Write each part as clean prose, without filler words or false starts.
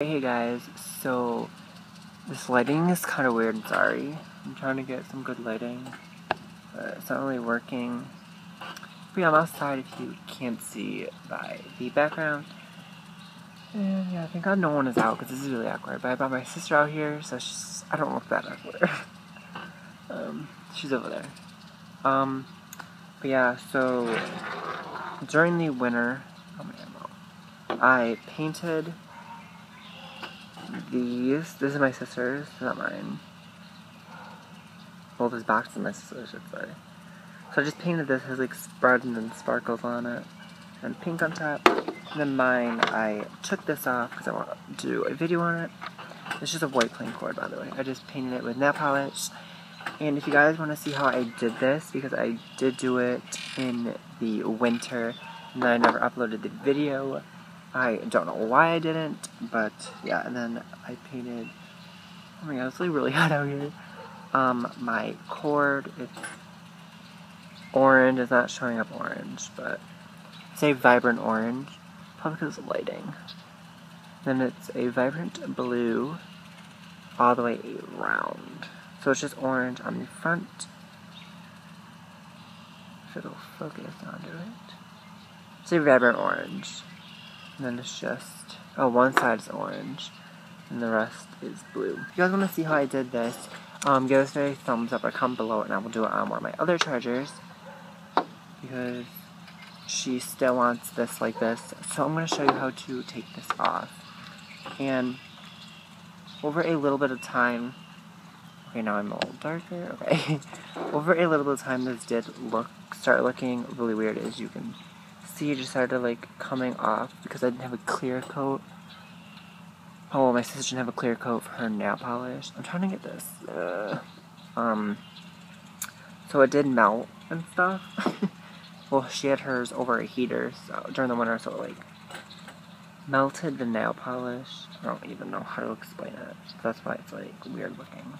Hey guys, so this lighting is kind of weird, sorry. I'm trying to get some good lighting, but it's not really working. But yeah, I'm outside if you can't see by the background. And yeah, thank God no one is out because this is really awkward. But I brought my sister out here, so she's, I don't look that awkward. She's over there. But yeah, so during the winter, I painted these. This is my sister's, not mine. Well, this box is my sister's, I should say. So I just painted this, has like spreads and sparkles on it, and pink on top. And then mine, I took this off because I want to do a video on it. It's just a white plain cord, by the way. I just painted it with nail polish. And if you guys want to see how I did this, because I did do it in the winter, and then I never uploaded the video. I don't know why I didn't, but yeah, and then I painted, oh my god, it's really hot out here, my cord, it's orange, it's not showing up orange, but it's a vibrant orange, probably because of lighting. Then it's a vibrant blue all the way around, so it's just orange on the front, if it'll focus onto it, it's a vibrant orange. And then it's just, oh, one side's orange, and the rest is blue. If you guys want to see how I did this, give this a thumbs up or comment below, and I will do it on one of my other chargers, because she still wants this like this. So I'm going to show you how to take this off. And over a little bit of time, okay, now I'm a little darker, okay. Over a little bit of time, this did start looking really weird, as you can see, just started like coming off because I didn't have a clear coat. Oh, well, my sister didn't have a clear coat for her nail polish. I'm trying to get this. So it did melt and stuff. Well, she had hers over a heater so, during the winter, so it like melted the nail polish. I don't even know how to explain it. So that's why it's like weird looking.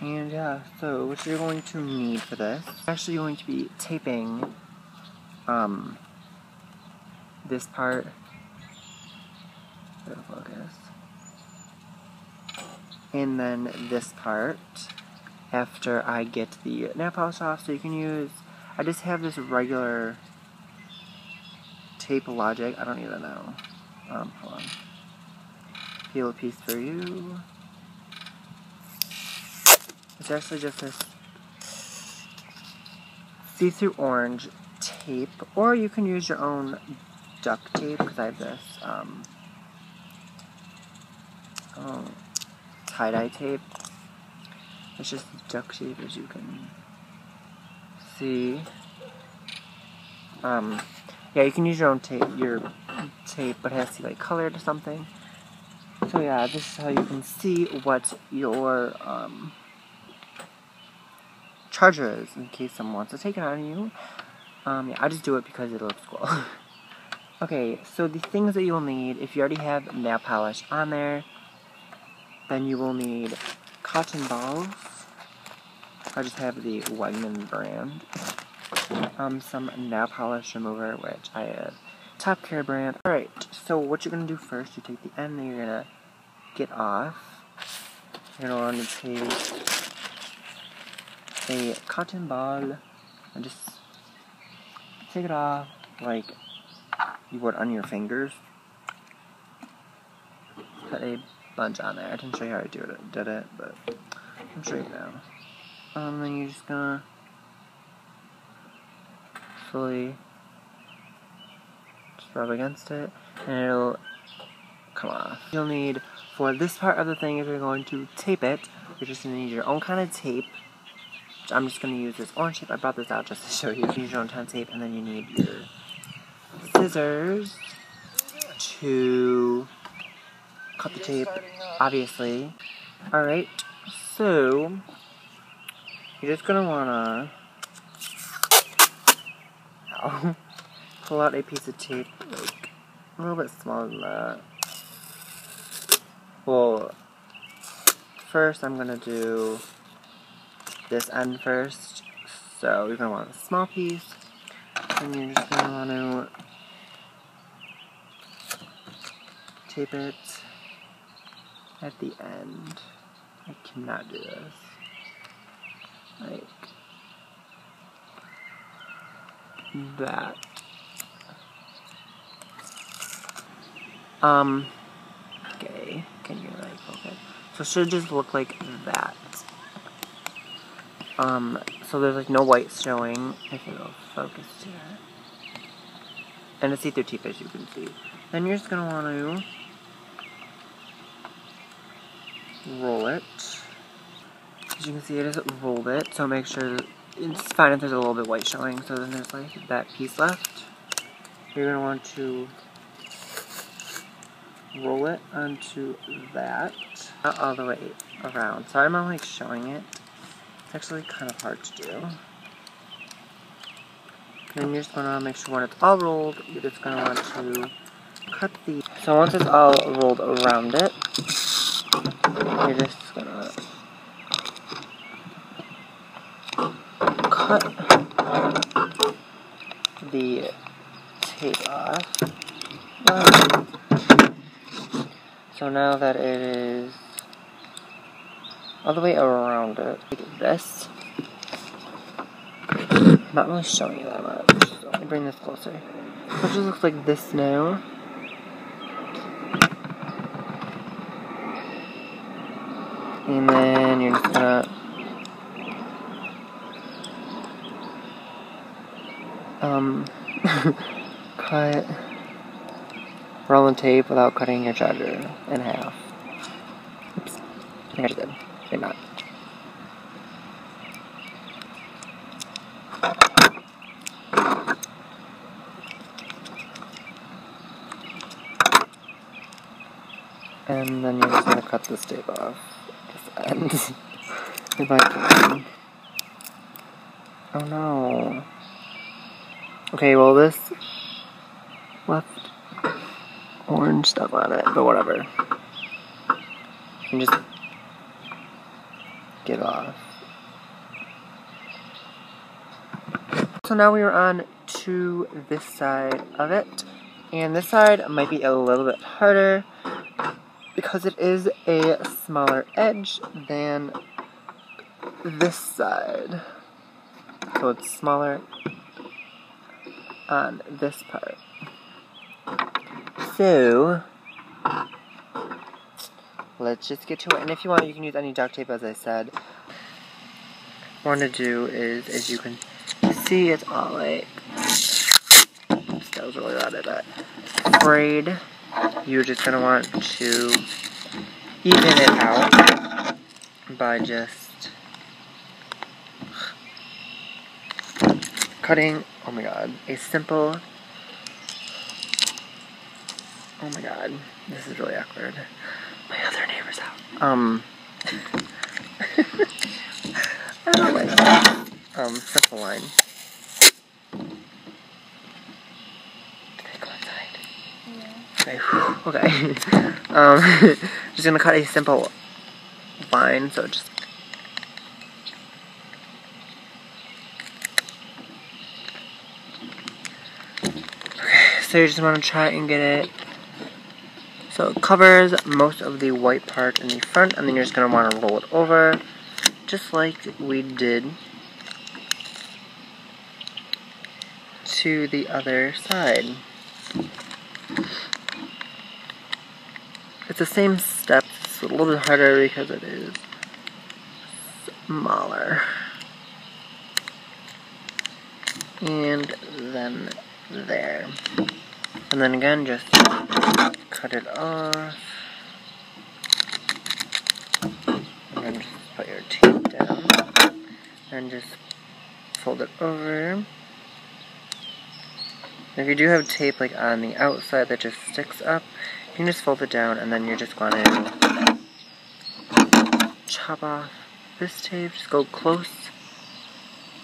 And yeah, so what you're going to need for this, I'm actually going to be taping this part, it'll focus, and then this part, after I get the nail polish off, so you can use, I just have this regular Tape Logic, I don't even know, hold on, peel a piece for you, it's actually just this see-through orange tape, or you can use your own duct tape, because I have this tie-dye tape. It's just duct tape, as you can see. Yeah, you can use your own tape, but it has to be like colored or something. So yeah, this is how you can see what your charger is, in case someone wants to take it on you. Yeah, I just do it because it looks cool. Okay, so the things that you will need, if you already have nail polish on there, then you will need cotton balls. I just have the Wegmans brand. Some nail polish remover, which I have Top Care brand. Alright, so what you're going to do first, you take the end that you're going to get off. You're going to take a cotton ball and just take it off like you would on your fingers. Put a bunch on there. I didn't show you how I did it, but I'm sure you know. Then you're just gonna fully just rub against it, and it'll come off. You'll need, for this part of the thing, if you're going to tape it, you're just gonna need your own kind of tape. I'm just going to use this orange tape. I brought this out just to show you. Use your own kind of tape, and then you need your scissors to cut the tape, obviously. Alright, so you're just going to want to pull out a piece of tape, like a little bit smaller than that. Well, first I'm going to do this end first, so you're going to want a small piece, and you're just going to want to tape it at the end. I cannot do this. Like that. Okay. Can you like okay? So it should just look like that. So there's like no white showing. I think it'll focus here. And it's see-through tape, as you can see. Then you're just gonna want to roll it. As you can see, it is rolled it. So make sure it's fine if there's a little bit white showing. So then there's like that piece left. You're gonna want to roll it onto that, not all the way around. Sorry, I'm not like showing it. It's actually kind of hard to do. Then you're just going to make sure when it's all rolled, you're just going to want to cut the... So once it's all rolled around it, you're just going to cut the tape off. So now that it is all the way around it, like this. I'm not really showing you that much, so let me bring this closer. So it just looks like this now. And then you're just gonna... cut... roll the tape without cutting your charger in half. Oops. I think I just did. Did not. And then you're just going to cut this tape off this end, if I can. Oh no. Okay, well this left orange stuff on it, but whatever. You can just get it off. So now we are on to this side of it, and this side might be a little bit harder, because it is a smaller edge than this side. So it's smaller on this part. So, let's just get to it. And if you want, you can use any duct tape, as I said. What I want to do is, as you can see, it's all like... Oops, that was really loud, I bet. Frayed. You're just going to want to even it out by just cutting, oh my god, a simple, oh my god, this is really awkward, my other neighbor's out, I don't like that, simple line. Okay, just gonna cut a simple line, so just okay, so you just wanna try and get it so it covers most of the white part in the front, and then you're just gonna wanna roll it over just like we did to the other side. It's the same steps, it's a little bit harder because it is smaller. And then there. And then again, just cut it off. And then just put your tape down. And just fold it over. If you do have tape like on the outside that just sticks up, you can just fold it down, and then you're just going to chop off this tape. Just go close.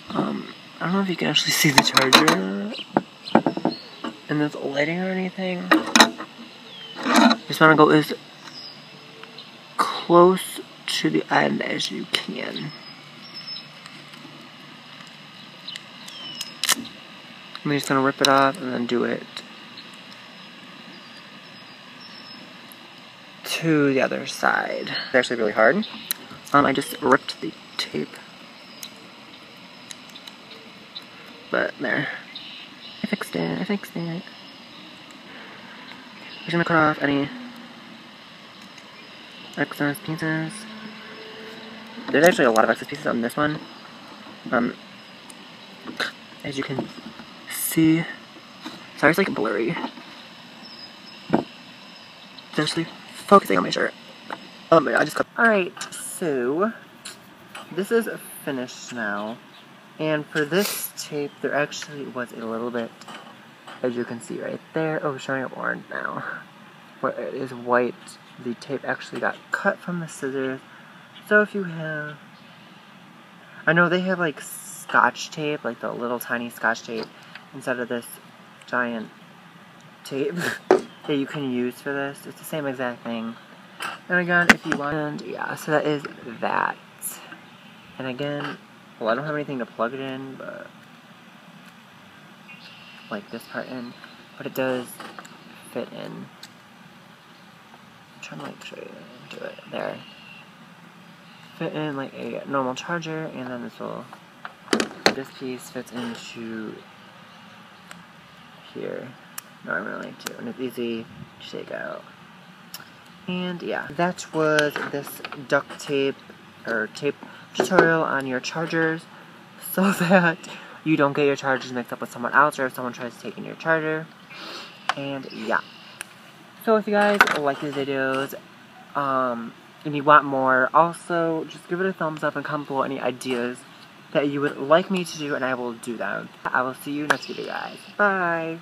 I don't know if you can actually see the charger in this lighting or anything. You just want to go as close to the end as you can. I'm just going to rip it off and then do it to the other side. It's actually really hard. I just ripped the tape. But there. I fixed it, I fixed it. I'm just gonna cut off any excess pieces. There's actually a lot of excess pieces on this one. As you can see. Sorry, it's like blurry. It's actually focusing on my shirt. Oh my god, I just cut. Alright, so this is finished now. And for this tape, there actually was a little bit, as you can see right there. Oh, showing up orange now. Where it is white, the tape actually got cut from the scissors. So if you have, I know they have like Scotch tape, like the little tiny Scotch tape, instead of this giant tape that you can use for this. It's the same exact thing. And again, if you want, and yeah, so that is that. And again, well, I don't have anything to plug it in, but like this part in, but it does fit in. I'm trying to like show you how to do it there. Fit in like a normal charger, and then this will. This piece fits into here normally too, and it's easy to take out. And yeah, that was this duct tape or tape tutorial on your chargers, so that you don't get your chargers mixed up with someone else, or if someone tries to take in your charger. And yeah, so if you guys like these videos and you want more, also just give it a thumbs up and comment below any ideas that you would like me to do, and I will do them. I will see you next video, guys. Bye!